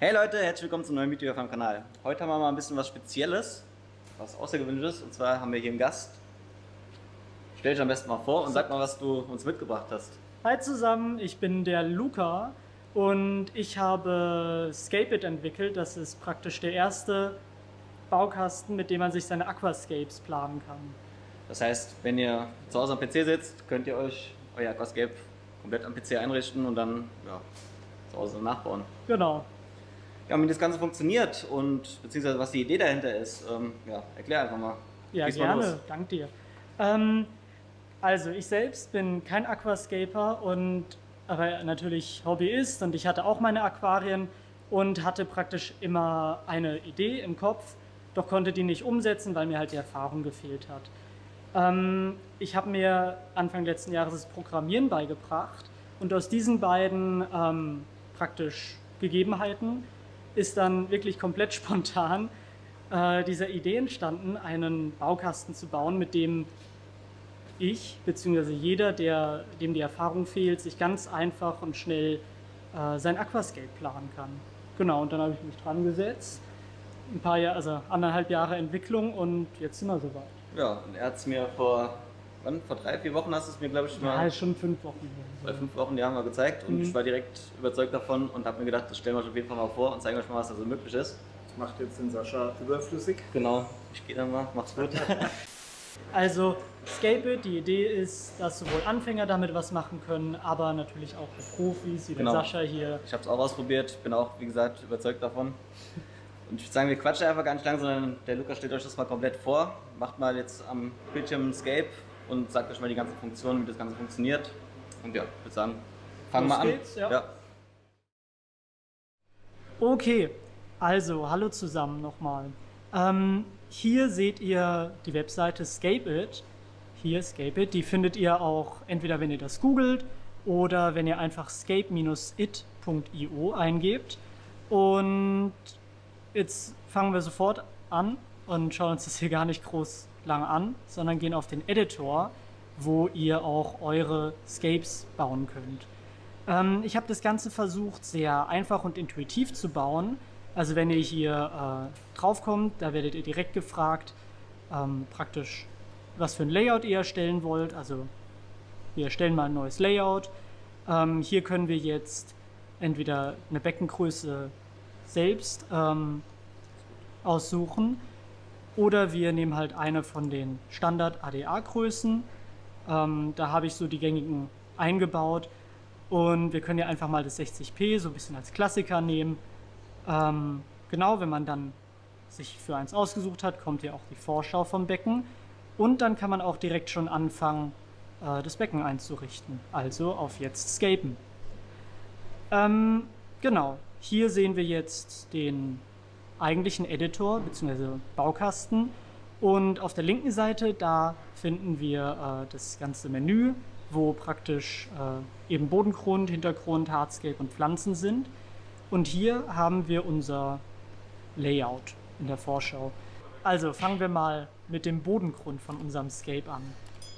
Hey Leute, herzlich willkommen zum neuen Video auf meinem Kanal. Heute haben wir mal ein bisschen was Spezielles, was Außergewöhnliches, und zwar haben wir hier einen Gast. Stell dich am besten mal vor und sag mal, was du uns mitgebracht hast. Hi zusammen, ich bin der Luca und ich habe Scape It entwickelt. Das ist praktisch der erste Baukasten, mit dem man sich seine Aquascapes planen kann. Das heißt, wenn ihr zu Hause am PC sitzt, könnt ihr euch euer Aquascape komplett am PC einrichten und dann zu Hause nachbauen. Genau. Ja, wie das Ganze funktioniert und beziehungsweise was die Idee dahinter ist, erklär einfach mal. Ja, gerne, dank dir. Also ich selbst bin kein Aquascaper, aber natürlich Hobbyist, und ich hatte auch meine Aquarien und hatte praktisch immer eine Idee im Kopf, doch konnte die nicht umsetzen, weil mir halt die Erfahrung gefehlt hat. Ich habe mir Anfang letzten Jahres das Programmieren beigebracht, und aus diesen beiden praktisch Gegebenheiten ist dann wirklich komplett spontan dieser Idee entstanden, einen Baukasten zu bauen, mit dem ich, beziehungsweise jeder, dem die Erfahrung fehlt, sich ganz einfach und schnell sein Aquascape planen kann. Genau, und dann habe ich mich dran gesetzt. Ein paar Jahre, also 1,5 Jahre Entwicklung, und jetzt sind wir soweit. Ja, und er hat es mir vor 3, 4 Wochen hast du es mir, glaube ich, mal... Ja, schon 5 Wochen. Bei 5 Wochen, ja, haben wir gezeigt, und ich war direkt überzeugt davon und habe mir gedacht, das stellen wir euch auf jeden Fall mal vor und zeigen euch mal, was da so möglich ist. Das macht jetzt den Sascha überflüssig. Genau, ich gehe dann mal, mach's gut. Also Scape It, die Idee ist, dass sowohl Anfänger damit was machen können, aber natürlich auch Profis, wie der Sascha hier. Ich habe es auch ausprobiert, bin auch, wie gesagt, überzeugt davon. Und ich würde sagen, wir quatschen einfach gar nicht lang, sondern der Luca stellt euch das mal komplett vor. Macht mal jetzt am Bildschirm Scape und sagt euch mal die ganzen Funktionen, wie das Ganze funktioniert. Und ja, ich würde sagen, fangen wir an. Ja. Okay, also hallo zusammen nochmal. Hier seht ihr die Webseite Scape It. Hier Scape It, die findet ihr auch entweder, wenn ihr das googelt, oder wenn ihr einfach scape-it.io eingebt. Und jetzt fangen wir sofort an und schauen uns das hier gar nicht groß lang an, sondern gehen auf den Editor, wo ihr auch eure Scapes bauen könnt. Ich habe das Ganze versucht, sehr einfach und intuitiv zu bauen. Also wenn ihr hier draufkommt, da werdet ihr direkt gefragt, praktisch, was für ein Layout ihr erstellen wollt. Also wir erstellen mal ein neues Layout. Hier können wir jetzt entweder eine Beckengröße selbst aussuchen, oder wir nehmen halt eine von den Standard ADA Größen. Da habe ich so die gängigen eingebaut, und wir können ja einfach mal das 60p so ein bisschen als Klassiker nehmen. Genau, wenn man dann sich für eins ausgesucht hat, kommt ja auch die Vorschau vom Becken, und dann kann man auch direkt schon anfangen, das Becken einzurichten, also auf jetzt scapen. Genau, hier sehen wir jetzt den eigentlichen Editor bzw. Baukasten, und auf der linken Seite, da finden wir das ganze Menü, wo praktisch eben Bodengrund, Hintergrund, Hardscape und Pflanzen sind. Und hier haben wir unser Layout in der Vorschau. Also fangen wir mal mit dem Bodengrund von unserem Scape an.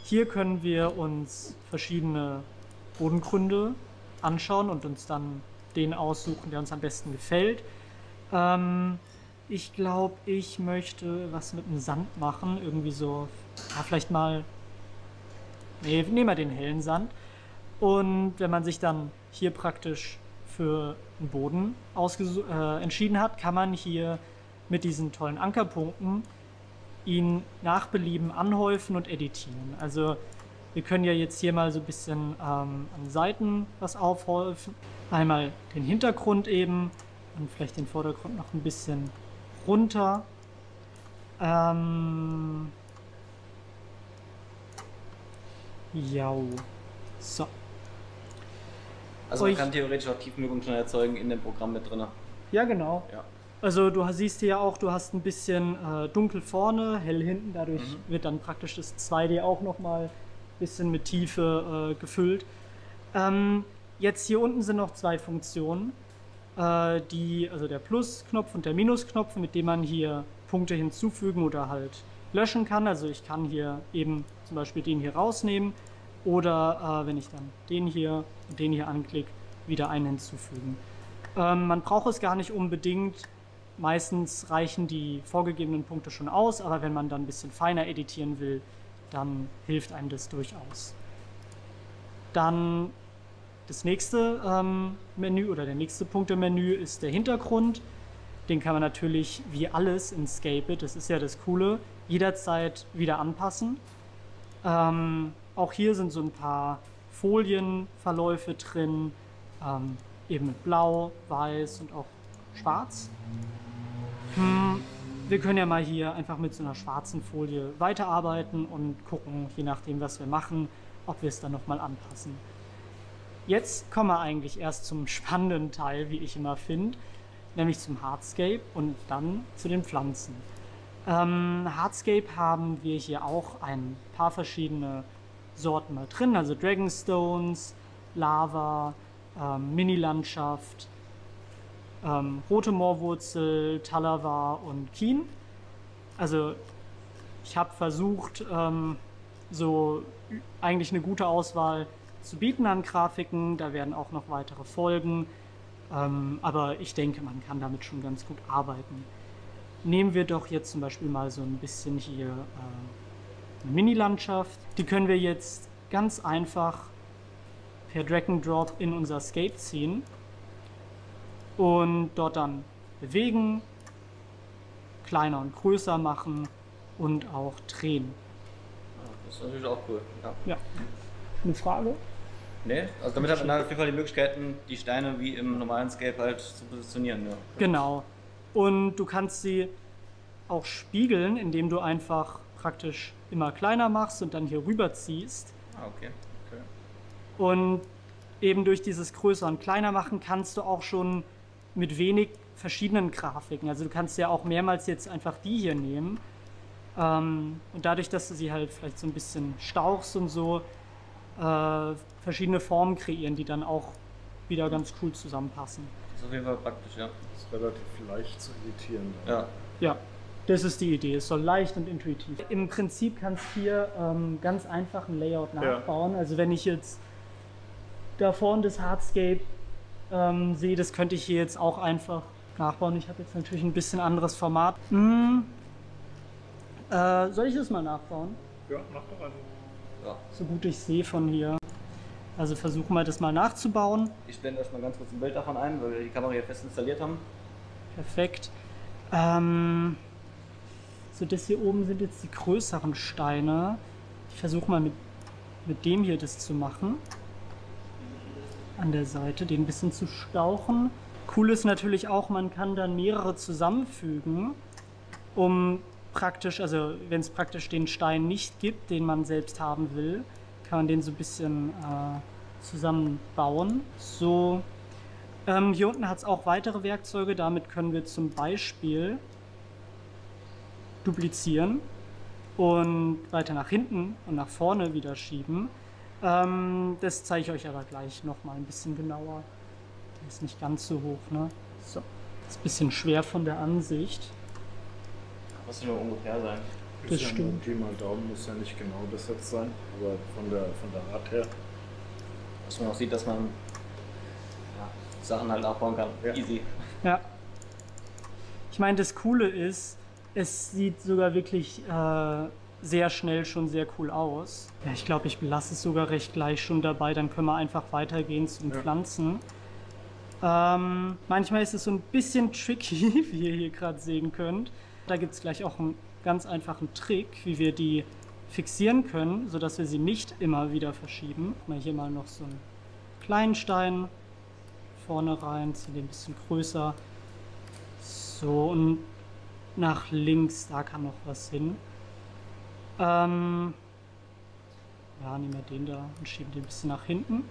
Hier können wir uns verschiedene Bodengründe anschauen und uns dann den aussuchen, der uns am besten gefällt. Ich glaube, ich möchte was mit dem Sand machen. Irgendwie so, ja, vielleicht mal... Nee, nehmen wir den hellen Sand. Und wenn man sich dann hier praktisch für den Boden entschieden hat, kann man hier mit diesen tollen Ankerpunkten ihn nach Belieben anhäufen und editieren. Also wir können ja jetzt hier mal so ein bisschen an Seiten was aufhäufen. Einmal den Hintergrund eben und vielleicht den Vordergrund noch ein bisschen runter. Ja, so. Also man kann theoretisch auch Tiefenwirkung schon erzeugen in dem Programm mit drin. Ja, genau. Ja. Also du siehst hier auch, du hast ein bisschen dunkel vorne, hell hinten. Dadurch wird dann praktisch das 2D auch nochmal ein bisschen mit Tiefe gefüllt. Jetzt hier unten sind noch 2 Funktionen. Also der Plus-Knopf und der Minus-Knopf, mit dem man hier Punkte hinzufügen oder halt löschen kann. Also ich kann hier eben zum Beispiel den hier rausnehmen. Oder wenn ich dann den hier anklicke, wieder einen hinzufügen. Man braucht es gar nicht unbedingt. Meistens reichen die vorgegebenen Punkte schon aus, aber wenn man dann ein bisschen feiner editieren will, dann hilft einem das durchaus. Dann das nächste Menü oder der nächste Punkt im Menü ist der Hintergrund. Den kann man natürlich wie alles in Scape It, das ist ja das Coole, jederzeit wieder anpassen. Auch hier sind so ein paar Folienverläufe drin, eben mit Blau, Weiß und auch Schwarz. Wir können ja mal hier einfach mit so einer schwarzen Folie weiterarbeiten und gucken, je nachdem, was wir machen, ob wir es dann nochmal anpassen. Jetzt kommen wir eigentlich erst zum spannenden Teil, wie ich immer finde, nämlich zum Hardscape und dann zu den Pflanzen. Hardscape haben wir hier auch ein paar verschiedene Sorten mal drin, also Dragonstones, Lava, Mini-Landschaft, rote Moorwurzel, Talawa und Kien. Also ich habe versucht, so eigentlich eine gute Auswahl zu bieten an Grafiken. Da werden auch noch weitere folgen. Aber ich denke, man kann damit schon ganz gut arbeiten. Nehmen wir doch jetzt zum Beispiel mal so ein bisschen hier eine Mini-Landschaft. Die können wir jetzt ganz einfach per Drag-and-Drop in unser Scape ziehen und dort dann bewegen, kleiner und größer machen und auch drehen. Das ist natürlich auch cool. Ja. Ja. Eine Frage? Nee, also damit hat man auf jeden Fall die Möglichkeiten, die Steine wie im normalen Scape halt zu positionieren. Ja. Genau. Und du kannst sie auch spiegeln, indem du einfach praktisch immer kleiner machst und dann hier rüber ziehst. Ah, okay. Und eben durch dieses Größer und Kleiner machen kannst du auch schon mit wenig verschiedenen Grafiken. Also du kannst ja auch mehrmals jetzt einfach die hier nehmen. Und dadurch, dass du sie halt vielleicht so ein bisschen stauchst und so, verschiedene Formen kreieren, die dann auch wieder ganz cool zusammenpassen. Das ist auf jeden Fall praktisch, ja. Das ist relativ leicht zu editieren. Ja. Ja, das ist die Idee. Es soll leicht und intuitiv. Im Prinzip kannst du hier ganz einfach ein Layout nachbauen. Ja. Also wenn ich jetzt da vorne das Hardscape sehe, das könnte ich hier jetzt auch einfach nachbauen. Ich habe jetzt natürlich ein bisschen anderes Format. Soll ich das mal nachbauen? Ja, mach doch einfach. Ja. So gut ich sehe von hier. Also versuchen wir das mal nachzubauen. Ich blende euch mal ganz kurz ein Bild davon ein, weil wir die Kamera hier fest installiert haben. Perfekt. So, das hier oben sind jetzt die größeren Steine. Ich versuche mal mit dem hier das zu machen. An der Seite, den ein bisschen zu stauchen. Cool ist natürlich auch, man kann dann mehrere zusammenfügen, um praktisch, also wenn es praktisch den Stein nicht gibt, den man selbst haben will, kann man den so ein bisschen zusammenbauen. So, hier unten hat es auch weitere Werkzeuge, damit können wir zum Beispiel duplizieren und weiter nach hinten und nach vorne wieder schieben. Das zeige ich euch aber gleich nochmal ein bisschen genauer. Der ist nicht ganz so hoch, ne? So, das ist ein bisschen schwer von der Ansicht. Muss nur ungefähr sein. Das stimmt. Pi mal Daumen muss ja nicht genau besetzt sein, aber von der Art her. Dass man auch sieht, dass man ja, Sachen halt nachbauen kann. Ja. Easy. Ja. Ich meine, das Coole ist, es sieht sogar wirklich sehr schnell schon sehr cool aus. Ja, ich glaube, ich belasse es sogar recht gleich schon dabei, dann können wir einfach weitergehen zum Pflanzen. Manchmal ist es so ein bisschen tricky, wie ihr hier gerade sehen könnt. Da gibt es gleich auch einen ganz einfachen Trick, wie wir die fixieren können, sodass wir sie nicht immer wieder verschieben. Mal hier mal noch so einen kleinen Stein vorne rein, ziehen den ein bisschen größer. So, und nach links, da kann noch was hin. Ja, nehmen wir den da und schieben den ein bisschen nach hinten.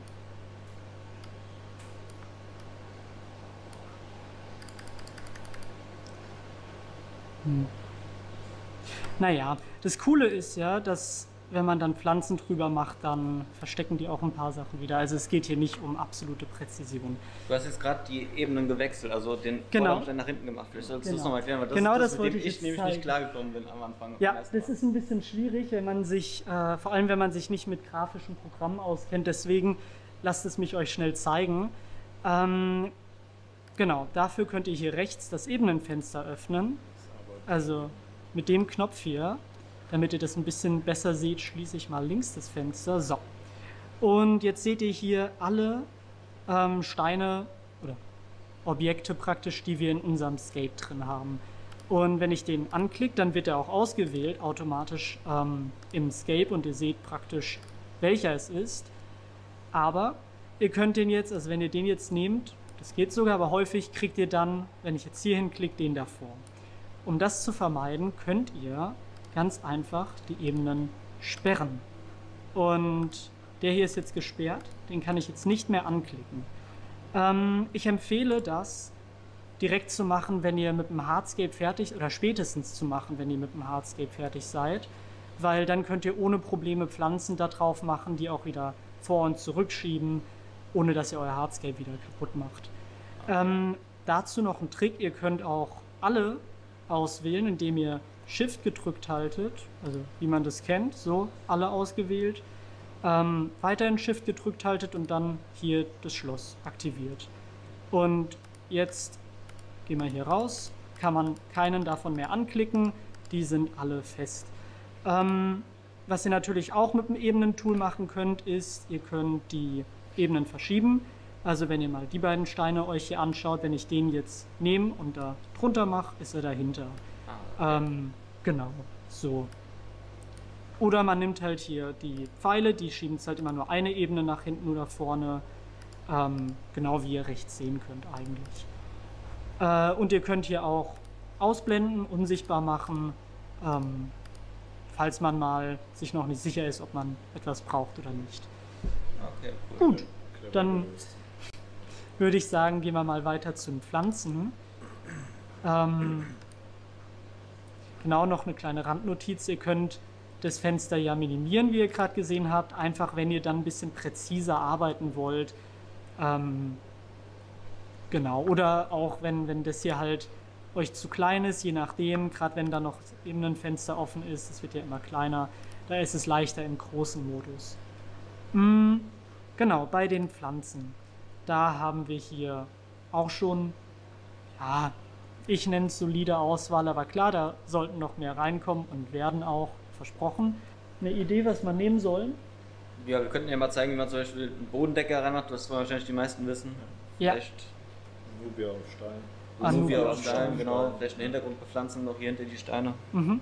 Naja, das Coole ist ja, dass wenn man dann Pflanzen drüber macht, dann verstecken die auch ein paar Sachen wieder. Also es geht hier nicht um absolute Präzision. Du hast jetzt gerade die Ebenen gewechselt, also den Vorderstein nach hinten gemacht. Vielleicht sollst du es nochmal erklären, weil das ist das, mit dem ich nämlich nicht klargekommen bin am Anfang. Ja, das ist ein bisschen schwierig, wenn man sich, vor allem wenn man sich nicht mit grafischen Programmen auskennt. Deswegen lasst es mich euch schnell zeigen. Genau, dafür könnt ihr hier rechts das Ebenenfenster öffnen, also mit dem Knopf hier, damit ihr das ein bisschen besser seht, schließe ich mal links das Fenster. So, und jetzt seht ihr hier alle Steine oder Objekte praktisch, die wir in unserem Scape drin haben. Und wenn ich den anklicke, dann wird er auch ausgewählt automatisch im Scape und ihr seht praktisch, welcher es ist. Aber ihr könnt den jetzt, also wenn ihr den jetzt nehmt, das geht sogar, aber häufig kriegt ihr dann, wenn ich jetzt hier hinklicke, den davor. Um das zu vermeiden, könnt ihr ganz einfach die Ebenen sperren. Und der hier ist jetzt gesperrt, den kann ich jetzt nicht mehr anklicken. Ich empfehle das direkt zu machen, wenn ihr mit dem Hardscape fertig, oder spätestens zu machen, wenn ihr mit dem Hardscape fertig seid, weil dann könnt ihr ohne Probleme Pflanzen da drauf machen, die auch wieder vor- und zurückschieben, ohne dass ihr euer Hardscape wieder kaputt macht. Dazu noch ein Trick, ihr könnt auch alle auswählen, indem ihr Shift gedrückt haltet, also wie man das kennt, so alle ausgewählt, weiterhin Shift gedrückt haltet und dann hier das Schloss aktiviert. Und jetzt gehen wir hier raus, kann man keinen davon mehr anklicken, die sind alle fest. Was ihr natürlich auch mit dem Ebenentool machen könnt, ist, ihr könnt die Ebenen verschieben. Also wenn ihr mal die beiden Steine euch hier anschaut, wenn ich den jetzt nehme und da drunter mache, ist er dahinter. Genau, so. Oder man nimmt halt hier die Pfeile, die schieben es halt immer nur eine Ebene nach hinten oder vorne. Genau wie ihr rechts sehen könnt eigentlich. Und ihr könnt hier auch ausblenden, unsichtbar machen, falls man mal sich noch nicht sicher ist, ob man etwas braucht oder nicht. Okay, cool. Gut, dann würde ich sagen, gehen wir mal weiter zu den Pflanzen. Genau, noch eine kleine Randnotiz. Ihr könnt das Fenster ja minimieren, wie ihr gerade gesehen habt. Einfach, wenn ihr dann ein bisschen präziser arbeiten wollt. Genau, oder auch wenn das hier halt euch zu klein ist, je nachdem, gerade wenn da noch eben ein Fenster offen ist, es wird ja immer kleiner, da ist es leichter im großen Modus. Genau, bei den Pflanzen, da haben wir hier auch schon, ja, ich nenne es solide Auswahl, aber klar, da sollten noch mehr reinkommen und werden auch versprochen. Eine Idee, was man nehmen soll? Ja, wir könnten ja mal zeigen, wie man zum Beispiel einen Bodendecker reinmacht, das wollen wahrscheinlich die meisten wissen. Ja. Vielleicht Anubia auf Stein. Anubia auf Stein, genau. Vielleicht einen Hintergrund bepflanzen, noch hier hinter die Steine. Mhm.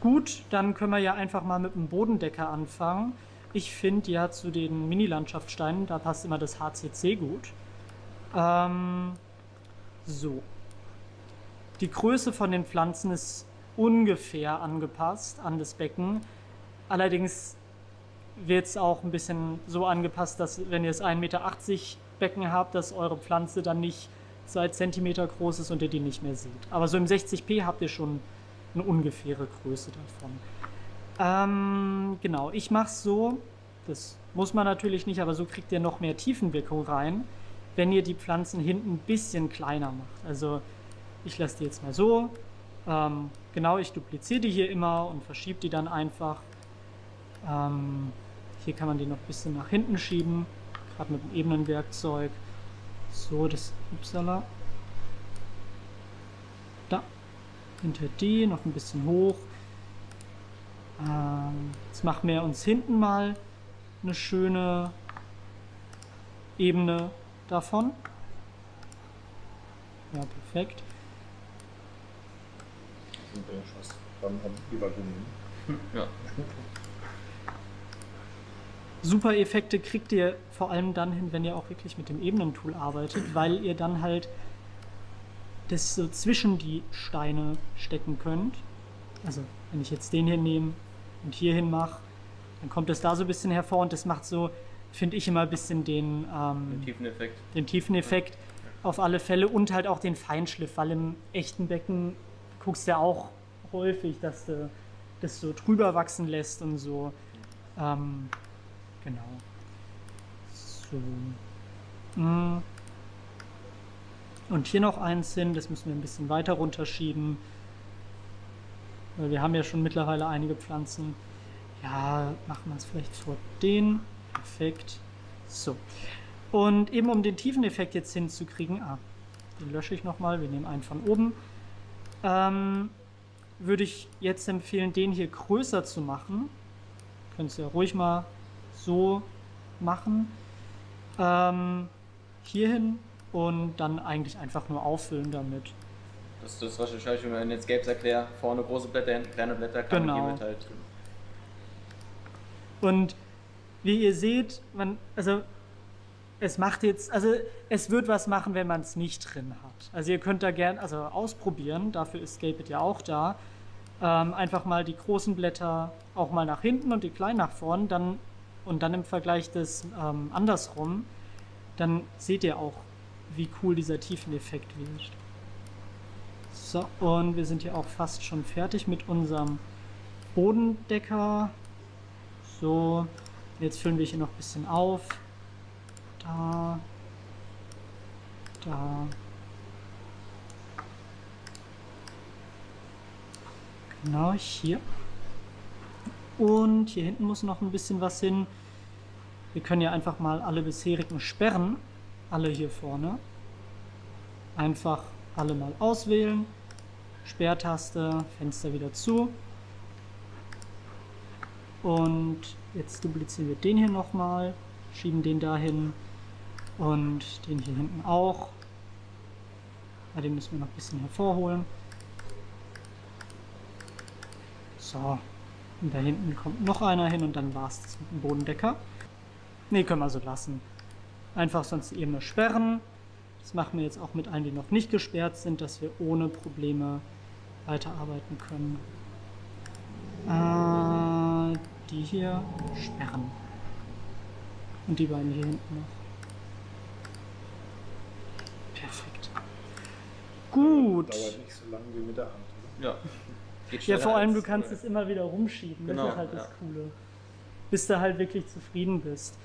Gut, dann können wir ja einfach mal mit dem Bodendecker anfangen. Ich finde ja zu den Mini-Landschaftssteinen, da passt immer das HCC gut. So. Die Größe von den Pflanzen ist ungefähr angepasst an das Becken. Allerdings wird es auch ein bisschen so angepasst, dass wenn ihr es 1,80 Meter Becken habt, dass eure Pflanze dann nicht 2 Zentimeter groß ist und ihr die nicht mehr seht. Aber so im 60p habt ihr schon eine ungefähre Größe davon. Genau, ich mache es so, das muss man natürlich nicht, aber so kriegt ihr noch mehr Tiefenwirkung rein, wenn ihr die Pflanzen hinten ein bisschen kleiner macht. Also ich lasse die jetzt mal so, genau, ich dupliziere die hier immer und verschiebe die dann einfach. Hier kann man die noch ein bisschen nach hinten schieben. Gerade mit dem Ebenenwerkzeug. So, das Upsala. Da. Hinter die, noch ein bisschen hoch. Jetzt machen wir uns hinten mal eine schöne Ebene davon. Ja, perfekt. Sind wir ja fast am Übergummeln. Ja. Super Effekte kriegt ihr vor allem dann hin, wenn ihr auch wirklich mit dem Ebenentool arbeitet, weil ihr dann halt das so zwischen die Steine stecken könnt. Also wenn ich jetzt den hier nehme und hier hin mache, dann kommt das da so ein bisschen hervor und das macht so, finde ich, immer ein bisschen den Tiefeneffekt. Den Tiefeneffekt, ja. Auf alle Fälle und halt auch den Feinschliff, weil im echten Becken guckst du ja auch häufig, dass du das so drüber wachsen lässt und so. Genau. So. Und hier noch eins hin, das müssen wir ein bisschen weiter runterschieben. Wir haben ja schon mittlerweile einige Pflanzen. Ja, machen wir es vielleicht vor den. Perfekt. So. Und eben um den Tiefeneffekt jetzt hinzukriegen, die lösche ich nochmal, wir nehmen einen von oben, würde ich jetzt empfehlen, den hier größer zu machen. Könnt ihr ja ruhig mal so machen. Hierhin und dann eigentlich einfach nur auffüllen damit. Das ist das, was ich euch in den Scapes erkläre. Vorne große Blätter, hinten kleine Blätter, kann man hiermit halt. Und wie ihr seht, es wird was machen, wenn man es nicht drin hat. Also ihr könnt da gerne ausprobieren, dafür ist Scape It ja auch da. Einfach mal die großen Blätter auch mal nach hinten und die kleinen nach vorn, dann, und dann im Vergleich das andersrum, dann seht ihr auch, wie cool dieser Tiefeneffekt wird. So, und wir sind hier auch fast schon fertig mit unserem Bodendecker. So, jetzt füllen wir hier noch ein bisschen auf. Da. Da. Genau, hier. Und hier hinten muss noch ein bisschen was hin. Wir können ja einfach mal alle bisherigen sperren. Alle hier vorne. Einfach alle mal auswählen. Sperrtaste, Fenster wieder zu. Und jetzt duplizieren wir den hier nochmal, schieben den dahin und den hier hinten auch. Ja, den müssen wir noch ein bisschen hervorholen. So, und da hinten kommt noch einer hin und dann war es das mit dem Bodendecker. Ne, können wir so lassen. Einfach sonst die Ebene sperren. Das machen wir jetzt auch mit allen, die noch nicht gesperrt sind, dass wir ohne Probleme weiterarbeiten können. Die hier sperren. Und die beiden hier hinten noch. Perfekt. Gut. Das dauert nicht so lange wie mit der Hand, oder? Ja. Geht schneller, vor allem, du kannst es immer wieder rumschieben. Genau, das ist halt das Coole. Bis du halt wirklich zufrieden bist.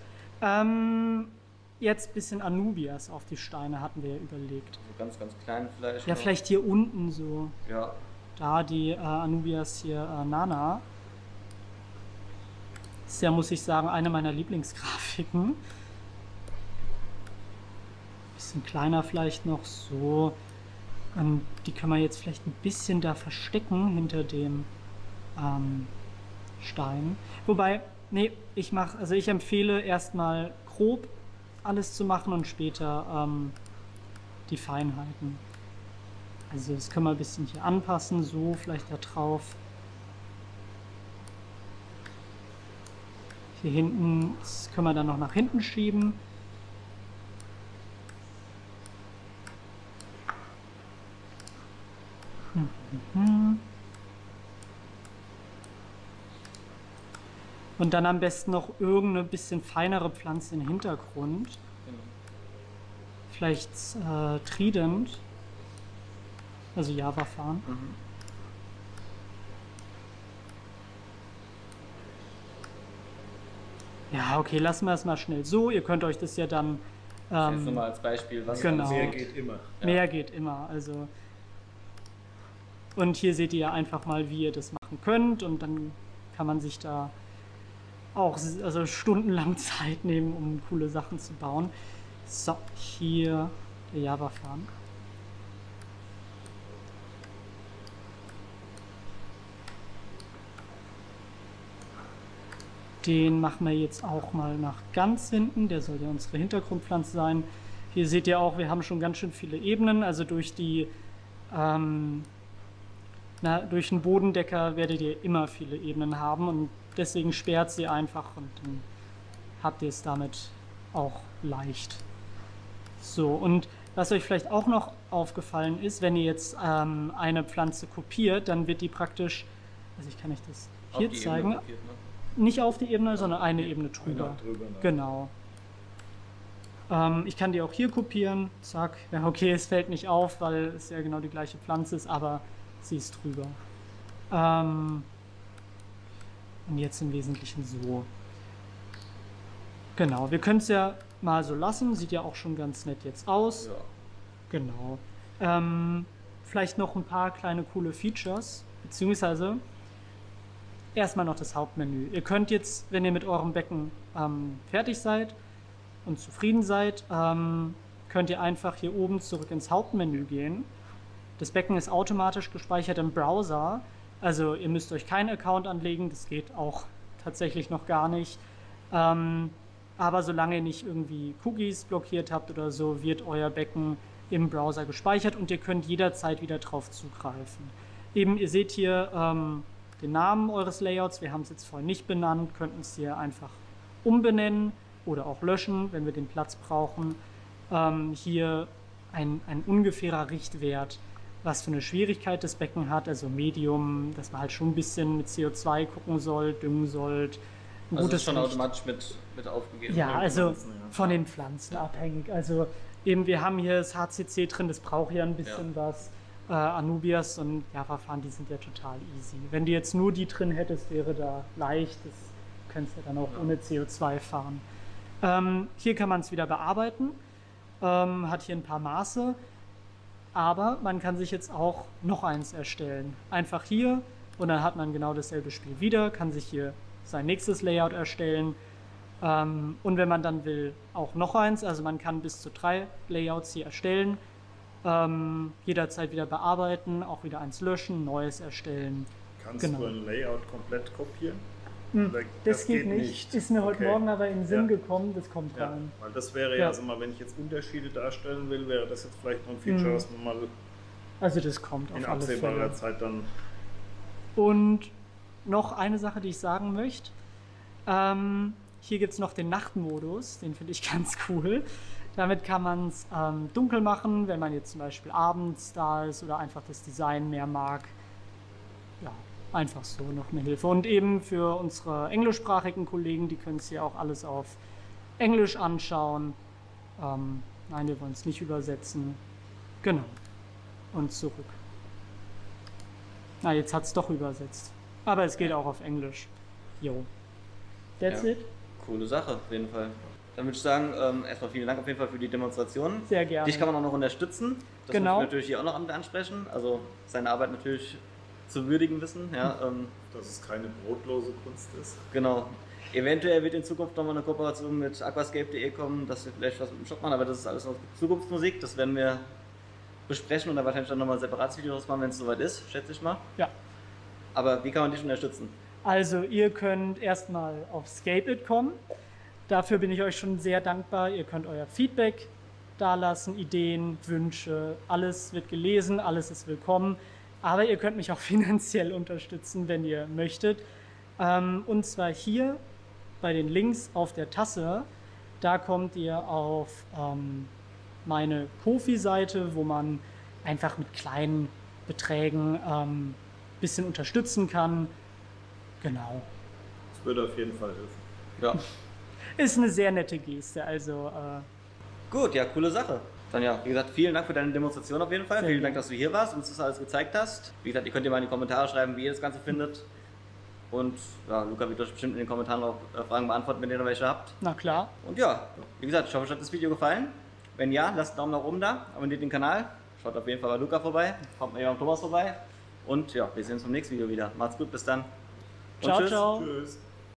Jetzt ein bisschen Anubias auf die Steine hatten wir ja überlegt. Also ganz, ganz klein vielleicht. Ja, vielleicht hier unten so. Ja. Da die Anubias hier Nana. Das ist ja, muss ich sagen, eine meiner Lieblingsgrafiken. Bisschen kleiner vielleicht noch so. Und die können wir jetzt vielleicht ein bisschen da verstecken hinter dem Stein. Wobei, nee, ich empfehle erstmal grob alles zu machen und später die Feinheiten. Also das können wir ein bisschen hier anpassen, so vielleicht da drauf. Hier hinten, das können wir dann noch nach hinten schieben. Und dann am besten noch irgendeine bisschen feinere Pflanze im Hintergrund. Vielleicht Trident, also Java-Farn. Ja, okay, lassen wir es mal schnell so. Ihr könnt euch das ja dann... das ist nochmal als Beispiel, was mehr geht immer. Ja. Mehr geht immer, also... Und hier seht ihr einfach mal, wie ihr das machen könnt. Und dann kann man sich da auch stundenlang Zeit nehmen, um coole Sachen zu bauen. So, hier der Java-Farm. Den machen wir jetzt auch mal nach ganz hinten. Der soll ja unsere Hintergrundpflanze sein. Hier seht ihr auch, wir haben schon ganz schön viele Ebenen. Also durch die durch den Bodendecker werdet ihr immer viele Ebenen haben. Und deswegen sperrt sie einfach und dann habt ihr es damit auch leicht. So, und was euch vielleicht auch noch aufgefallen ist, wenn ihr jetzt eine Pflanze kopiert, dann wird die praktisch, also ich kann euch das hier zeigen. Nicht auf die Ebene, sondern eine Ebene drüber. Genau. Ich kann die auch hier kopieren. Zack. Ja, okay, es fällt nicht auf, weil es ja genau die gleiche Pflanze ist, aber sie ist drüber. Und jetzt im Wesentlichen so. Genau, wir können es ja mal so lassen. Sieht ja auch schon ganz nett jetzt aus. Ja. Genau. Vielleicht noch ein paar kleine coole Features, beziehungsweise... Erstmal noch das Hauptmenü. Ihr könnt jetzt, wenn ihr mit eurem Becken fertig seid und zufrieden seid, könnt ihr einfach hier oben zurück ins Hauptmenü gehen. Das Becken ist automatisch gespeichert im Browser, also ihr müsst euch keinen Account anlegen, das geht auch tatsächlich noch gar nicht. Aber solange ihr nicht irgendwie Cookies blockiert habt oder so, wird euer Becken im Browser gespeichert und ihr könnt jederzeit wieder drauf zugreifen. Eben, ihr seht hier den Namen eures Layouts, wir haben es jetzt vorhin nicht benannt, könnten es hier einfach umbenennen oder auch löschen, wenn wir den Platz brauchen. Hier ein ungefährer Richtwert, was für eine Schwierigkeit das Becken hat, also Medium, dass man halt schon ein bisschen mit CO2 gucken soll, düngen soll. Also das ist schon automatisch mit aufgegeben. Ja, also Pflanzen, ja, von den Pflanzen abhängig. Also eben, wir haben hier das HCC drin, das braucht ja ein bisschen was. Anubias und Java-Verfahren, die sind ja total easy. Wenn du jetzt nur die drin hättest, wäre da leicht. Das könntest du dann auch ohne CO2 fahren. Hier kann man es wieder bearbeiten. Hat hier ein paar Maße. Aber man kann sich jetzt auch noch eins erstellen. Einfach hier und dann hat man genau dasselbe Spiel wieder, kann sich hier sein nächstes Layout erstellen und wenn man dann will, auch noch eins, also man kann bis zu 3 Layouts hier erstellen, jederzeit wieder bearbeiten, auch wieder eins löschen, neues erstellen. Kannst du ein Layout komplett kopieren? Das geht nicht. Ist mir heute Morgen aber in den Sinn gekommen, das kommt rein. Weil das wäre ja, also mal, wenn ich jetzt Unterschiede darstellen will, wäre das jetzt vielleicht noch ein Feature, was man mal also das kommt in absehbarer Zeit dann... Und noch eine Sache, die ich sagen möchte. Hier gibt es noch den Nachtmodus, den finde ich ganz cool. Damit kann man es dunkel machen, wenn man jetzt zum Beispiel abends da ist oder einfach das Design mehr mag. Ja, einfach so noch eine Hilfe. Und eben für unsere englischsprachigen Kollegen, die können es hier auch alles auf Englisch anschauen. Nein, wir wollen es nicht übersetzen. Genau. Und zurück. Na, jetzt hat es doch übersetzt. Aber es geht auch auf Englisch. Jo. That's it. Coole Sache, auf jeden Fall. Dann würde ich sagen, erstmal vielen Dank auf jeden Fall für die Demonstration. Sehr gerne. Dich kann man auch noch unterstützen. Das muss ich natürlich hier auch noch ansprechen. Also seine Arbeit natürlich zu würdigen wissen. Ja, dass es keine brotlose Kunst ist. Genau. Eventuell wird in Zukunft nochmal eine Kooperation mit aquascape.de kommen, dass wir vielleicht was mit dem Shop machen, aber das ist alles noch Zukunftsmusik. Das werden wir besprechen und dann wahrscheinlich dann nochmal ein separates Video machen, wenn es soweit ist, schätze ich mal. Ja. Aber wie kann man dich unterstützen? Also ihr könnt erstmal auf Scape It kommen. Dafür bin ich euch schon sehr dankbar. Ihr könnt euer Feedback dalassen, Ideen, Wünsche. Alles wird gelesen, alles ist willkommen. Aber ihr könnt mich auch finanziell unterstützen, wenn ihr möchtet. Und zwar hier bei den Links auf der Tasse. Da kommt ihr auf meine Kofi-Seite, wo man einfach mit kleinen Beträgen bisschen unterstützen kann. Genau. Das würde auf jeden Fall helfen. Ja. Ist eine sehr nette Geste, also... Gut, ja, coole Sache. Dann ja, wie gesagt, vielen Dank für deine Demonstration auf jeden Fall. Sehr vielen Dank, dass du hier warst und uns das alles gezeigt hast. Wie gesagt, ihr könnt ja mal in die Kommentare schreiben, wie ihr das Ganze findet. Und ja, Luca wird euch bestimmt in den Kommentaren auch Fragen beantworten, wenn ihr noch welche habt. Na klar. Und ja, wie gesagt, ich hoffe, euch hat das Video gefallen. Wenn ja, lasst einen Daumen nach oben da, abonniert den Kanal, schaut auf jeden Fall bei Luca vorbei, kommt mal beim Thomas vorbei. Und ja, wir sehen uns beim nächsten Video wieder. Macht's gut, bis dann. Und ciao, tschüss. Ciao. Tschüss.